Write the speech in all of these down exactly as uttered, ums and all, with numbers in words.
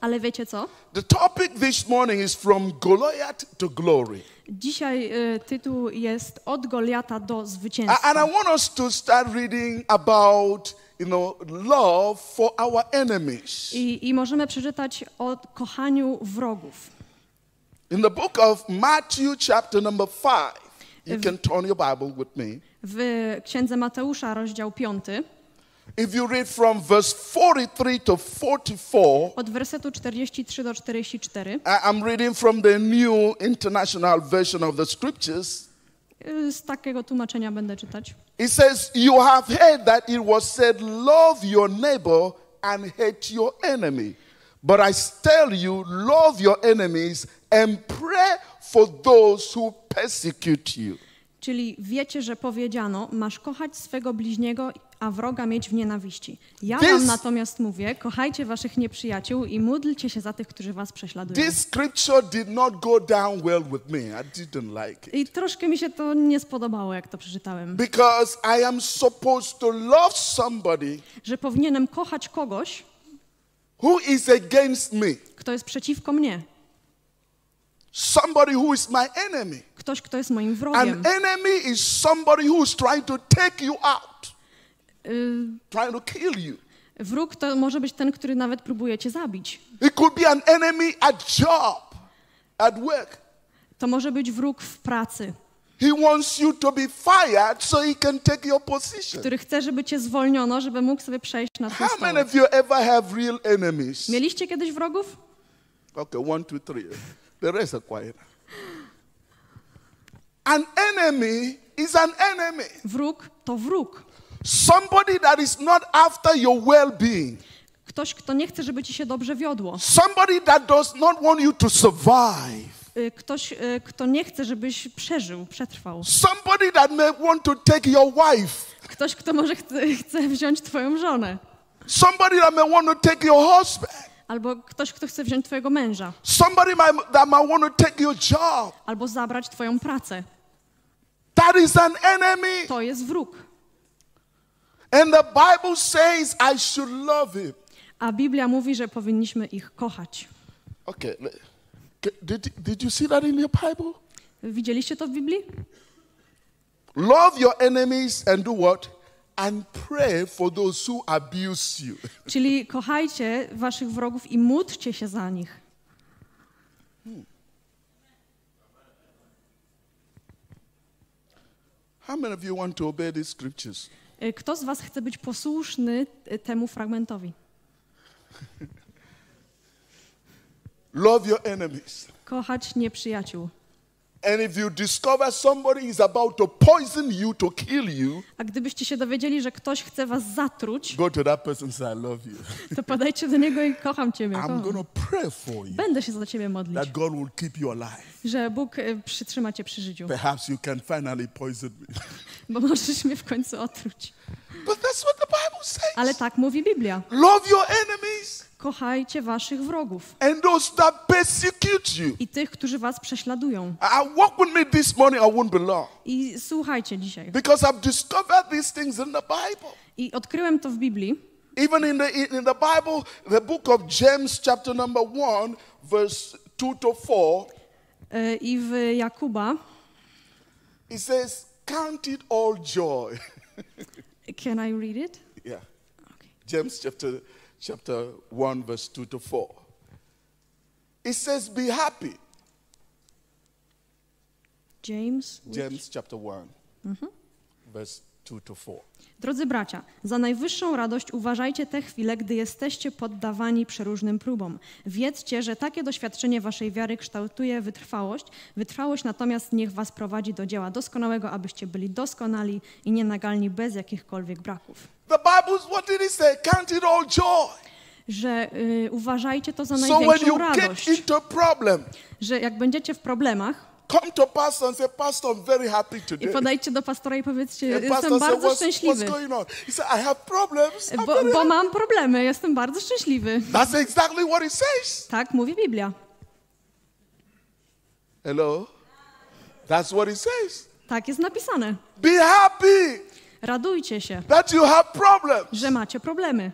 Ale wiecie co? The topic this morning is from Goliath to glory. Dzisiaj y, tytuł jest Od Goliata do zwycięstwa. And I want us to start reading about, you know, love for our enemies. I, i możemy przeczytać o kochaniu wrogów. In the book of Matthew chapter number five. You can turn your Bible with me. W Księdze Mateusza, rozdział piąty. If you read from verse forty-three to forty-four, od wersetu czterdziestego trzeciego do czterdziestego czwartego. I'm reading from the New International version of the scriptures. Z takiego tłumaczenia będę czytać. It says, "You have heard that it was said, love your neighbor and hate your enemy. But I tell you, love your enemies and pray for those who persecute you." Czyli wiecie, że powiedziano, masz kochać swego bliźniego, a wroga mieć w nienawiści. Ja this, wam natomiast mówię, kochajcie waszych nieprzyjaciół i módlcie się za tych, którzy was prześladują. This scripture did not go down well with me. I didn't like it. I troszkę mi się to nie spodobało, jak to przeczytałem. Because I am supposed to love somebody, że powinienem kochać kogoś, who is against me, kto jest przeciwko mnie. Somebody who is my enemy. Ktoś, kto jest moim wrogiem. An enemy is somebody who is trying to take you out. Y- trying to kill you. Wróg to może być ten, który nawet próbuje cię zabić. It could be an enemy at job, at work. To może być wróg w pracy. He wants you to be fired so he can take your position. Który chce, żeby cię zwolniono, żeby mógł sobie przejść na twój stołek. How many of you ever have real enemies? Mieliście kiedyś wrogów? Okay, one, two, three. The rest are quiet. An enemy is an enemy. Wróg to wróg. Somebody that is not after your well-being. Ktoś, kto nie chce, żeby ci się dobrze wiodło. Somebody that does not want you to survive. Ktoś, kto nie chce, żebyś przeżył, przetrwał. Somebody that may want to take your wife. Ktoś, kto może chce, chce wziąć twoją żonę. Somebody that may want to take your husband. Albo ktoś, kto chce wziąć twojego męża. Somebody that may want to take your job. Albo zabrać twoją pracę. That is an enemy. To jest wróg. And the Bible says I should love him. A Biblia mówi, że powinniśmy ich kochać. Okay. Did, did you see that in your Bible? Widzieliście to w Biblii? Love your enemies and do what? And pray for those who abuse you. Czyli kochajcie waszych wrogów i módlcie się za nich. Hmm. How many of you want to obey these scriptures? Kto z was chce być posłuszny temu fragmentowi? Love your enemies. Kochać nieprzyjaciół. And if you discover somebody is about to poison you, to kill you, a gdybyście się dowiedzieli, że ktoś chce was zatruć, go to that person say, I love you. To podajcie do niego i kocham ciebie. I'm gonna pray for you. Będę się za ciebie modlić. That God will keep you alive. Że Bóg przytrzyma cię przy życiu. Perhaps you can finally poison me. Bo możesz mnie w końcu otruć. But that's what the Bible says. Ale tak mówi Biblia. Love your enemies. Kochajcie waszych wrogów. And those that persecute you. I tych, którzy was prześladują. I walk with me this morning, I won't be long. I słuchajcie dzisiaj. Because I've discovered these things in the Bible. I odkryłem to w Biblii. Even in the in the Bible, the book of James chapter number one, verse two to four. I w Jakuba. It says, count it all joy. Can I read it? Yeah. Okay. James chapter Chapter one, verse two to four. It says, be happy. James. James, chapter one, mm-hmm. verse two to four. Drodzy bracia, za najwyższą radość uważajcie te chwile, gdy jesteście poddawani przeróżnym próbom. Wiedzcie, że takie doświadczenie waszej wiary kształtuje wytrwałość. Wytrwałość natomiast niech was prowadzi do dzieła doskonałego, abyście byli doskonali i nienagalni bez jakichkolwiek braków. The Bible, what did it say? Count it all joy. Że y, uważajcie to za największą so radość. Problem, że jak będziecie w problemach, come to pastor and say, pastor, I'm very happy today. I podejdźcie do pastora i powiedzcie, yeah, jestem pastor, bardzo what's, szczęśliwy. What's going on? He said, I have problems. Bo, bo mam problemy, jestem bardzo szczęśliwy. That's exactly what it says. Tak mówi Biblia. Hello? That's what it says. Tak jest napisane. Be happy. Radujcie się. That you have problems. Że macie problemy.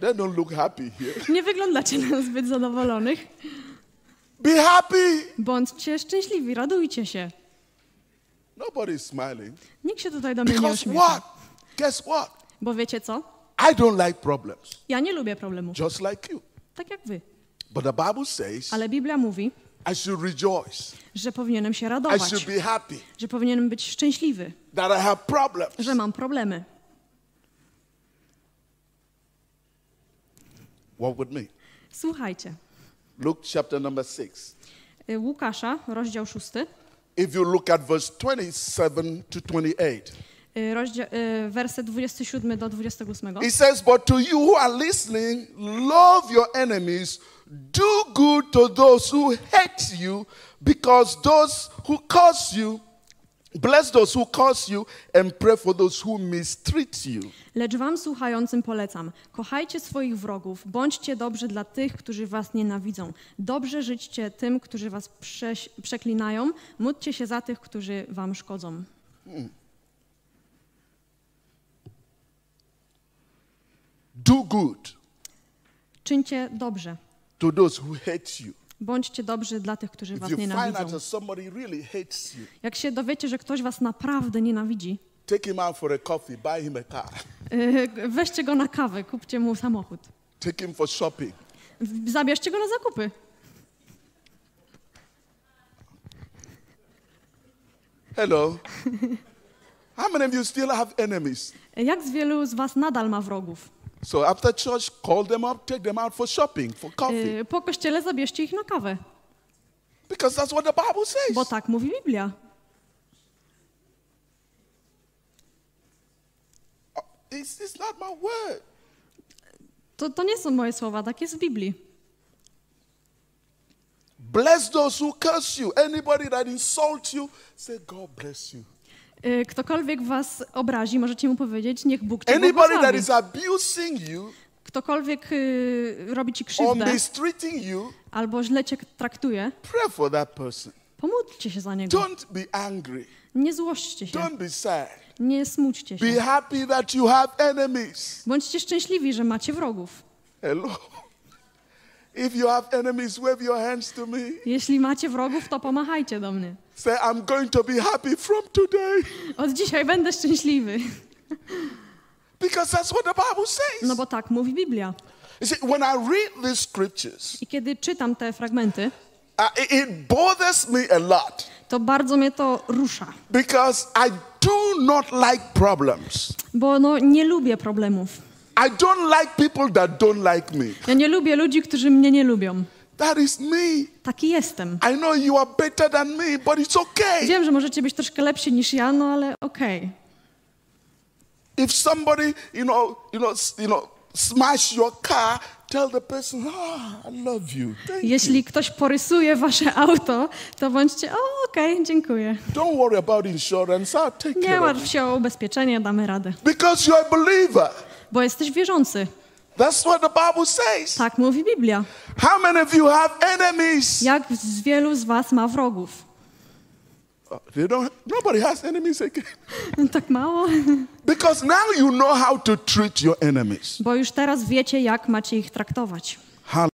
They don't look happy here. Nie wyglądacie na zbyt zadowolonych. Be happy. Bądźcie szczęśliwi, radujcie się. Nobody is smiling. Nikt się tutaj do mnie nie uśmiecha. Because what? Guess what? Bo wiecie co? I don't like problems. Ja nie lubię problemów. Just like you. Tak jak wy. But the Bible says, ale Biblia mówi, I should rejoice. Że powinienem się radować. I should be happy. Że powinienem być szczęśliwy. That I have problems. Że mam problemy. Walk with me. Słuchajcie. Luke chapter number six. Łukasza, rozdział szósty. If you look at verse twenty-seven to twenty-eight. Rozdział, werset dwudziesty siódmy do dwudziestego ósmego. It says, but to you who are listening, love your enemies, do good to those who hate you, because those who curse you, bless those who curse you and pray for those who mistreat you. Lecz wam słuchającym polecam, kochajcie swoich wrogów, bądźcie dobrzy dla tych, którzy was nienawidzą. Dobrze żyćcie tym, którzy was przeklinają, módlcie się za tych, którzy wam szkodzą. Hmm. Do good. Czyńcie dobrze. To those who hate you. Bądźcie dobrzy dla tych, którzy was nienawidzą. Jak się dowiecie, że ktoś was naprawdę nienawidzi, weźcie go na kawę, kupcie mu samochód. Zabierzcie go na zakupy. Hello. How many of you still have enemies? Jak z wielu z was nadal ma wrogów? So after church, call them up, take them out for shopping, for coffee. Po kościele zabierzcie ich na kawę. Because that's what the Bible says. Bo tak mówi Biblia. It's, it's not my word. To, to nie są moje słowa, tak jest w Biblii. Bless those who curse you. Anybody that insults you, say God bless you. Ktokolwiek was obrazi, możecie mu powiedzieć, niech Bóg cię błogosławi. Ktokolwiek y, robi ci krzywdę you, albo źle cię traktuje, pomódlcie się za niego. Don't be angry. Nie złośćcie się. Don't be sad. Nie smućcie się. Be happy that you have enemies. Bądźcie szczęśliwi, że macie wrogów. Hello. If you have enemies, wave your hands to me. Jeśli macie wrogów, to pomachajcie do mnie. Say, I'm going to be happy from today. Od dzisiaj będę szczęśliwy. Because that's what the Bible says. No bo tak mówi Biblia. See, when I read these scriptures, i kiedy czytam te fragmenty, uh, it bothers me a lot. To bardzo mnie to rusza. Because I do not like problems. Bo no, nie lubię problemów. I don't like people that don't like me. Ja nie lubię ludzi, którzy mnie nie lubią. That is me. Taki jestem. I know you are better than me, but it's okay. Wiem, że możecie być troszkę lepsi niż ja, no ale okej. Okay. If somebody, you know, you know, you know, smash your car, tell the person, oh, I love you. Thank Jeśli you. Ktoś porysuje wasze auto, to bądźcie, o, okej, okay, dziękuję. Don't worry about insurance. I'll take care. Nie martw się o ubezpieczenie, damy radę. Because you're a believer. Bo jesteś wierzący. That's what the Bible says. Tak mówi Biblia. How many of you have enemies? Jak z wielu z was ma wrogów? They don't, nobody has enemies again. Tak mało. Because now you know how to treat your enemies. Bo już teraz wiecie, jak macie ich traktować.